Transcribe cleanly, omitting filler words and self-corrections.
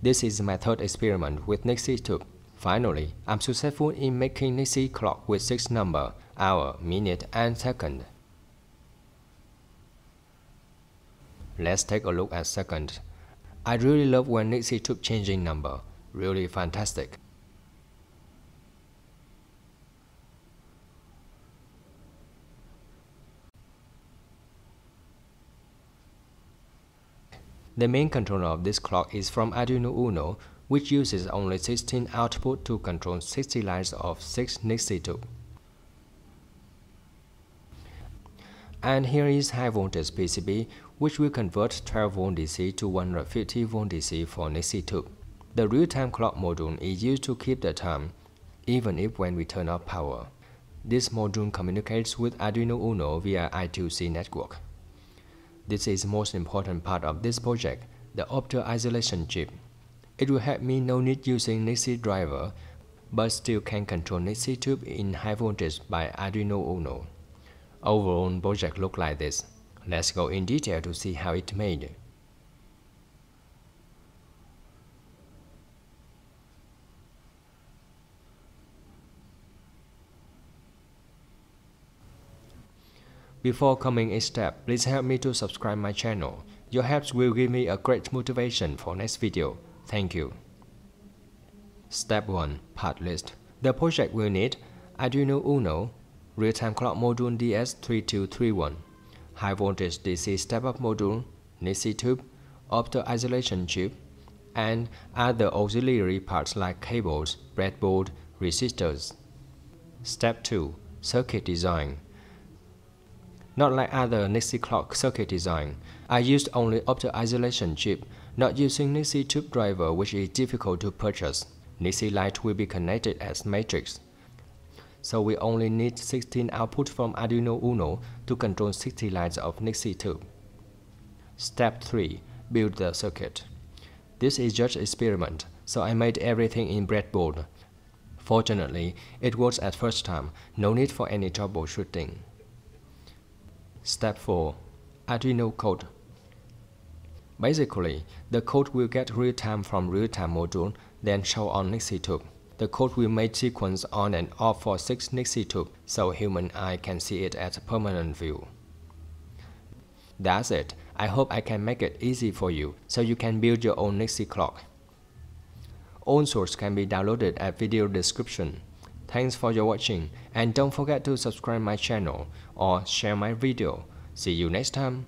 This is my third experiment with Nixie tube. Finally, I'm successful in making Nixie clock with 6 numbers, hour, minute, and second. Let's take a look at second. I really love when Nixie tube changing number. Really fantastic. The main controller of this clock is from Arduino Uno, which uses only 16 output to control 60 lines of 6 Nixie tube. And here is high voltage PCB, which will convert 12V DC to 150V DC for Nixie tube. The real-time clock module is used to keep the time, even if when we turn off power. This module communicates with Arduino Uno via I2C network. This is the most important part of this project, the opto isolation chip. It will help me no need using Nixie driver, but still can control Nixie tube in high voltage by Arduino Uno. Overall project look like this. Let's go in detail to see how it's made. Before coming each step, please help me to subscribe my channel. Your help will give me a great motivation for next video. Thank you. Step 1. Part list. The project will need Arduino Uno, real-time clock module DS3231, high voltage DC step-up module, Nixie tube, opto isolation chip, and other auxiliary parts like cables, breadboard, resistors. Step 2. Circuit design. Not like other Nixie clock circuit design, I used only opto isolation chip, not using Nixie tube driver, which is difficult to purchase. Nixie light will be connected as matrix. So we only need 16 output from Arduino Uno to control 60 lines of Nixie tube. Step 3. Build the circuit. This is just experiment, so I made everything in breadboard. Fortunately, it works at first time, no need for any troubleshooting. Step 4. Arduino code. Basically, the code will get real-time from real-time module, then show on Nixie tube. The code will make sequence on and off for 6 Nixie tube, so human eye can see it at permanent view. That's it. I hope I can make it easy for you, so you can build your own Nixie clock. All sources can be downloaded at video description. Thanks for your watching, and don't forget to subscribe my channel or share my video. See you next time.